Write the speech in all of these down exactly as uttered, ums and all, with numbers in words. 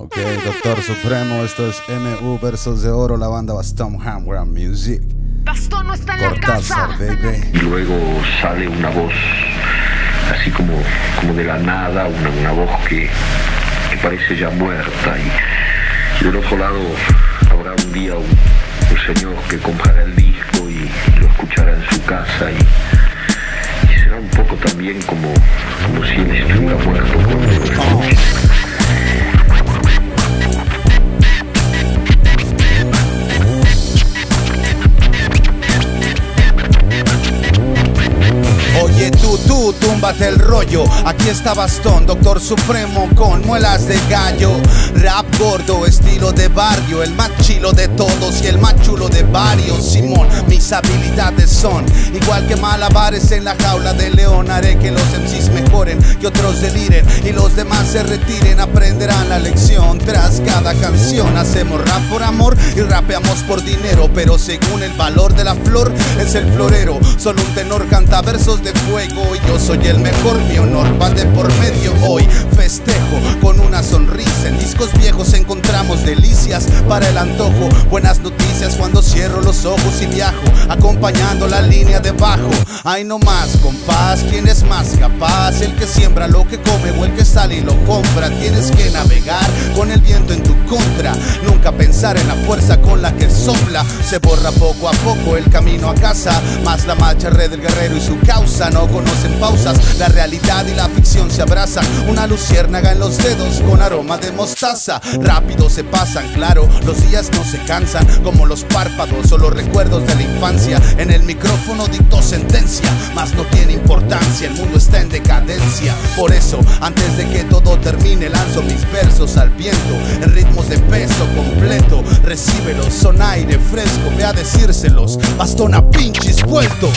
Ok, Doctor Supremo, esto es M U Versos de Oro, la banda Bastón Hammer Music. Bastón no está en la casa. Baby. Y luego sale una voz, así como, como de la nada, una, una voz que, que parece ya muerta. Y, y del otro lado habrá un día un, un señor que comprará el disco y lo escuchará en su casa. Y, y será un poco también como, como si él estuviera muerto cuando lo escuche. Oye tú, tú, túmbate el rollo. Aquí está Bastón, Doctor Supremo con muelas de gallo. Rap gordo, estilo de barrio, el más chilo de todos y el más chulo de varios. Simón, mis habilidades son igual que malabares en la jaula de león. Haré que los M Cs mejoren, que otros deliren y los demás se retiren. Aprenderán la lección tras cada canción. Hacemos rap por amor y rapeamos por dinero, pero según el valor de la flor es el florero. Solo un tenor canta versos de de fuego y yo soy el mejor, mi honor va de por medio. Hoy festejo con una sonrisa, en discos viejos encontramos delicias para el antojo. Buenas noticias cuando cierro los ojos y viajo, acompañando la línea de bajo. Hay no más compás, ¿quién es más capaz? El que siembra lo que come o el que sale y lo compra. Tienes que navegar con el viento en tu contra, nunca pensar en la fuerza con la que sopla. Se borra poco a poco el camino a casa, más la marcha red del guerrero y su causa. No conocen pausas, la realidad y la ficción se abrazan. Una luciérnaga en los dedos con aroma de mostaza. Rápido se pasan, claro, los días no se cansan, como los párpados o los recuerdos de la infancia. En el micrófono dictó sentencia, mas no tiene importancia, el mundo está en decadencia. Por eso, antes de que todo termine, lanzo mis versos al viento, en ritmos de peso completo. Recíbelos, son aire fresco, ve a decírselos, Bastón a pinches vuelto.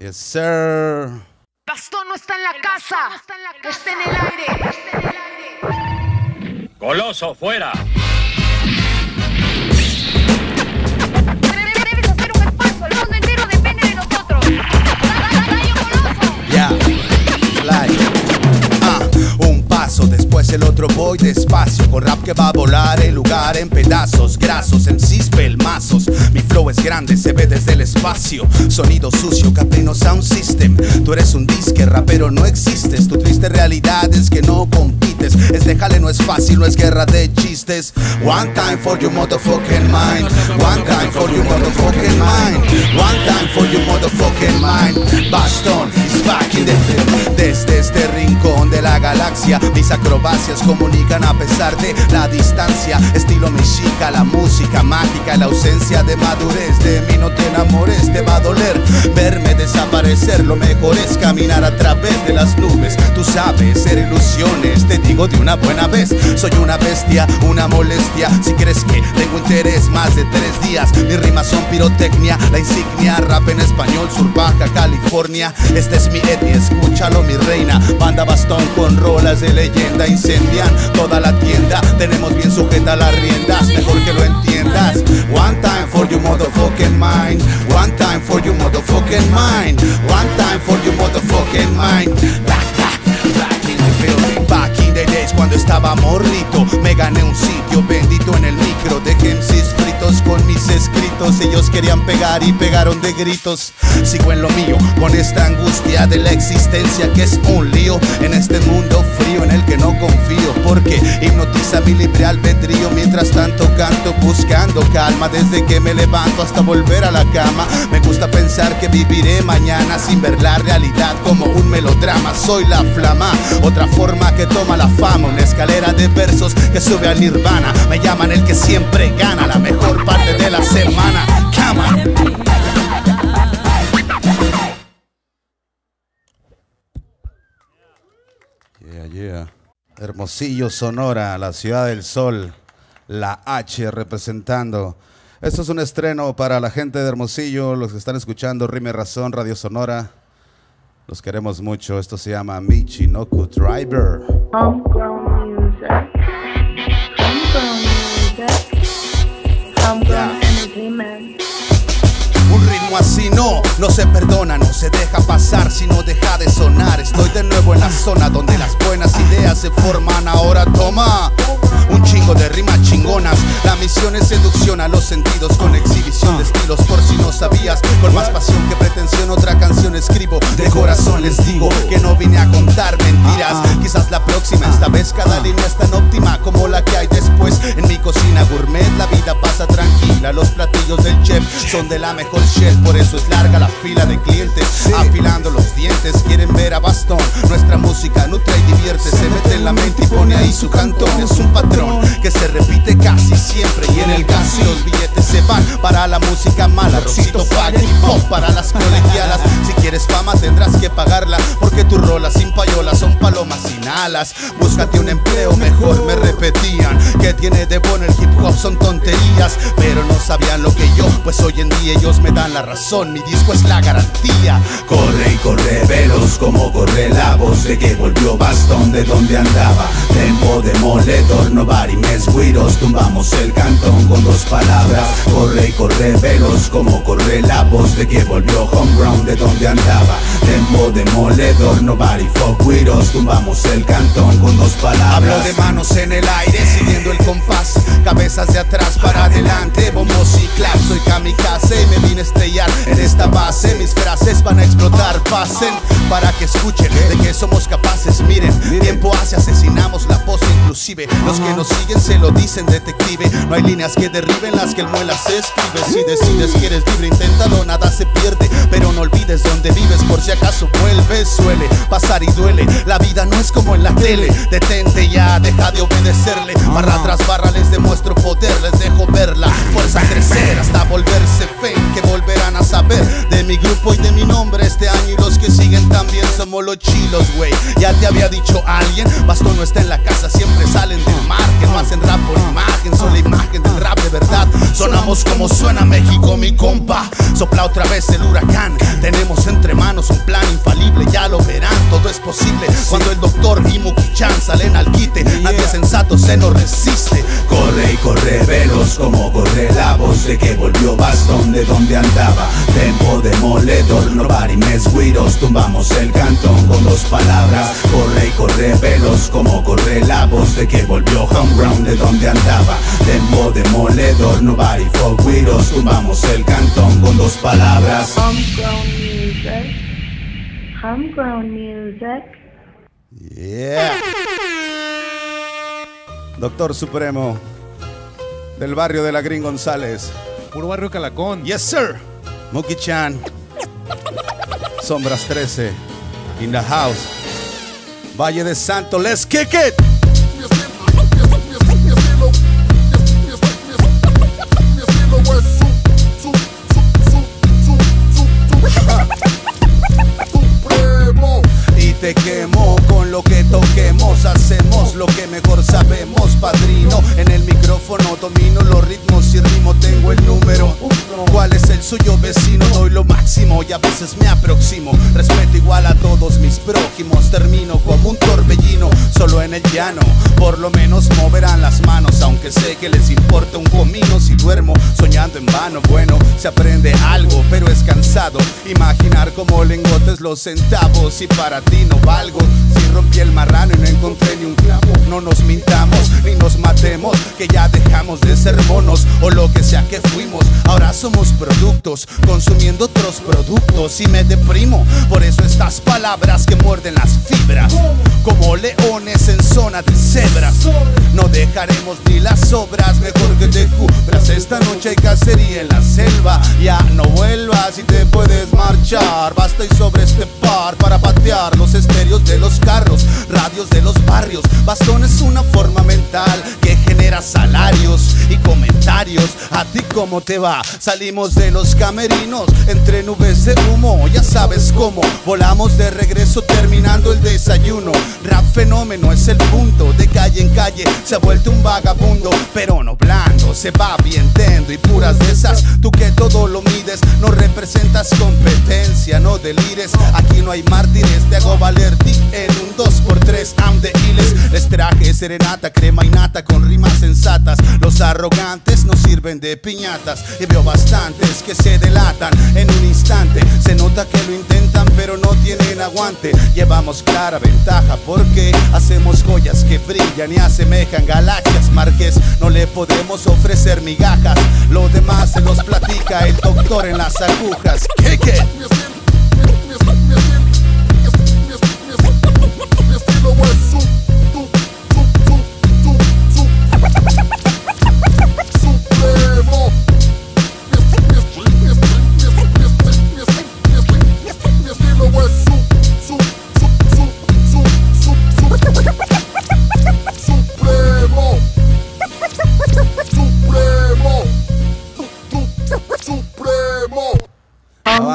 Yes, sir. Bastón no está en la casa, no está en la casa. Está en el aire, está en el aire. Goloso, fuera. Debes hacer un esfuerzo, el mundo entero depende de nosotros. ¡Rayo Goloso! Ya, yeah. Un paso, después el otro voy despacio, con rap que va a volar el lugar en pedazos, grasos, en pelmazos. Mi flow es grande, se ve desde el espacio. Sonido sucio, Caprino Sound System. Tú eres un disque, rapero no existes. Tu triste realidad es que no compites. Es déjale, no es fácil, no es guerra de chistes. One time for your motherfucking mind. One time for your motherfucking mind. One time for your motherfucking mind. Bastón is back in the field. Desde este rincón de la galaxia, mis acrobacias comunican a pesar de la distancia. Estilo mexica, la música mágica, la ausencia de madurez. De mí no te enamores, te va a doler verme desaparecer. Lo mejor es caminar a través de las nubes. Tú sabes, ser ilusiones, te digo de una buena vez. Soy una bestia, una molestia. Si crees que tengo interés, más de tres días. Mis rimas son pirotecnia, la insignia. Rap en español, sur Baja California. Esta es mi etnia, escúchalo mi reina. Banda Bastón con rolas de leyenda, incendian toda la tienda, tenemos bien sujeta las riendas, mejor que lo entiendas. One time for your motherfucking mind. One time for your motherfucking mind. One time for your motherfucking mind. Back, back, back in the building. Back in the days cuando estaba morrito, me gané un sitio bendito en el micro. Dejé M Cs fritos con mis escritos, ellos querían pegar y pegaron de gritos. Sigo en lo mío, con esta angustia de la existencia que es un lío, en este mundo frío en el que no confío, porque hipnotiza mi libre albedrío. Mientras tanto canto buscando calma, desde que me levanto hasta volver a la cama. Me gusta pensar que viviré mañana sin ver la realidad como un melodrama. Soy la flama, otra forma que toma la fama, una escalera de versos que sube al nirvana. Me llaman el que siempre gana, la mejor parte de la semana. Come on. Yeah, yeah. Hermosillo, Sonora, la ciudad del sol, la H representando Esto es un estreno para la gente de Hermosillo, los que están escuchando Rima y Razón, Radio Sonora. Los queremos mucho. Esto se llama Michinoku Driver. Homegrown Music. Homegrown Music. Homegrown Entertainment. Un ritmo así no, no se perdona, no se deja pasar, si no deja de sonar. Estoy de nuevo en la zona donde las buenas ideas se forman. Ahora toma un chingo de rimas chingonas. La misión es seducción a los sentidos con exhibición de estilos, por si no sabías. Con más pasión que pretensión otra canción escribo. De corazón les digo que no vine a contar mentiras. Quizás la próxima, esta vez cada línea es tan óptima como la que hay después. En mi cocina gourmet la vida pasa tranquila. Los platillos del chef son de la mejor. Por eso es larga la fila de clientes, sí. Afilando los dientes, quieren ver a Bastón. Nuestra música nutre y divierte, se mete en la mente y pone ahí su cantón. Es un patrón que se repite casi siempre, y en el gas y los billetes se van para la música mala. Rosito paga y pop para las colegialas. Si quieres fama tendrás que pagarla, porque tus rolas sin payolas son palomas sin alas. Búscate un empleo mejor, me repetían. Que tiene de bueno el hip hop? Son tonterías. Pero no sabían lo que yo, pues hoy en día ellos me dan la razón, mi disco es la garantía. Corre y corre veloz como corre la voz de que volvió Bastón de donde andaba. Tempo demoledor, nobody mess with us. Tumbamos el cantón con dos palabras. Corre y corre veloz como corre la voz de que volvió Homegrown de donde andaba. Tempo demoledor, nobody fuck with us. Tumbamos el cantón con dos palabras. Hablo de manos en el aire siguiendo el compás, cabezas de atrás para adelante, bombos y claps. Soy kamikaze y me vine estrellar en esta base. Mis frases van a explotar, pasen para que escuchen de que somos capaces. Miren, tiempo hace, asesinamos la pose. Inclusive los que nos siguen se lo dicen, detective. No hay líneas que derriben las que el muela se escribe. Si decides que eres libre, inténtalo, nada se pierde. Pero no olvides dónde vives, por si acaso vuelves. Suele pasar y duele, la vida no es como en la tele. Detente ya, deja de obedecerle. Barra tras barra les demuestro poder, les dejo ver la fuerza crecer hasta volverse fe. Que volverán a saber de mi grupo y de mi nombre este año, y los que siguen también. Somos los chilos, güey, ya te había dicho alguien. Bastón no está en la casa, siempre salen del margen. No hacen rap por imagen, solo imagen del rap de verdad. Sonamos como suena México, mi compa. Sopla otra vez el huracán, tenemos entre manos un plan infalible. Ya lo verán, todo es posible cuando el doctor y Mukuchan salen al quite. Nadie sensato se nos resiste. Corre y corre veloz como corre la voz de que volvió Bastón de donde andaba. Tempo demoledor, nobody mess with us. Tumbamos el cantón con dos palabras. Corre y corre veloz como corre la voz de que volvió Homegrown de donde andaba. Tempo demoledor, nobody fuck with us. Tumbamos el cantón con dos palabras. Homegrown music. Homegrown music. Yeah. Doctor Supremo, del barrio de la Green González. Puro barrio Calacón. Yes, sir. Mukuchan. Sombras trece. In the house. Valle de Santo. Let's kick it. Y te quemo con lo que toquemos. Hacemos lo que mejor sabemos, padrino. En el micrófono domino los ritmos y rimo. Tengo el número, ¿cuál es el suyo, vecino? Doy lo máximo y a veces me aproximo. Respeto igual a todos mis prójimos. Termino como un torbellino, solo en el llano. Por lo menos moverán las manos, aunque sé que les importa un comino si duermo soñando en vano. Bueno, se aprende algo, pero es cansado imaginar como lingotes los centavos. Y para ti no valgo, si rompí el marrano y no encontré ni un clavo. No nos mintamos ni nos matemos, que ya dejamos de ser monos o lo que sea que fuimos. Ahora somos productos, consumiendo otros productos, y me deprimo por eso estas palabras que muerden las fibras como leones en zona de cebras. No dejaremos ni las obras, mejor que te cubras. Esta noche hay cacería en la selva. Ya no vuelvas y te puedes marchar. Basta y sobre este par para patear los estéreos de los carros, radios de los barrios. Bastón es una forma mental que genera salarios y comentarios. ¿A ti cómo te va? Salimos de los camerinos entre nubes de humo, ya sabes cómo. Volamos de regreso terminando el desayuno. Rap fenómeno es el punto, de calle en calle se ha vuelto un vagabundo, pero no blando. se va vientendo y puras de esas. Tú que todo lo mides, no representas competencia, no delires. Aquí no hay mártires, te hago valer ti en un dos por tres. Am de Hiles, les traje serenata, crema y nata con rimas sensatas. Los arrogantes no sirven de piñatas y veo bastantes que se delatan en un instante. Se nota que lo intentan pero no tienen aguante. Llevamos clara ventaja porque hacemos joyas que brillan y asemejan galaxias. Marqués, no le podemos ofrecer migajas, lo demás se los platica el doctor en las agujas. Kick it.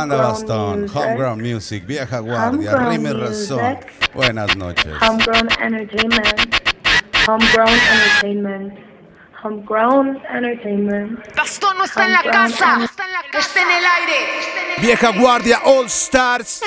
Bastón, Homegrown Music, Vieja Guardia, Rima y Razón. Buenas noches. Homegrown Entertainment, Homegrown Entertainment, Homegrown Entertainment. Bastón no está en la casa, está en el aire. Vieja Guardia All Stars.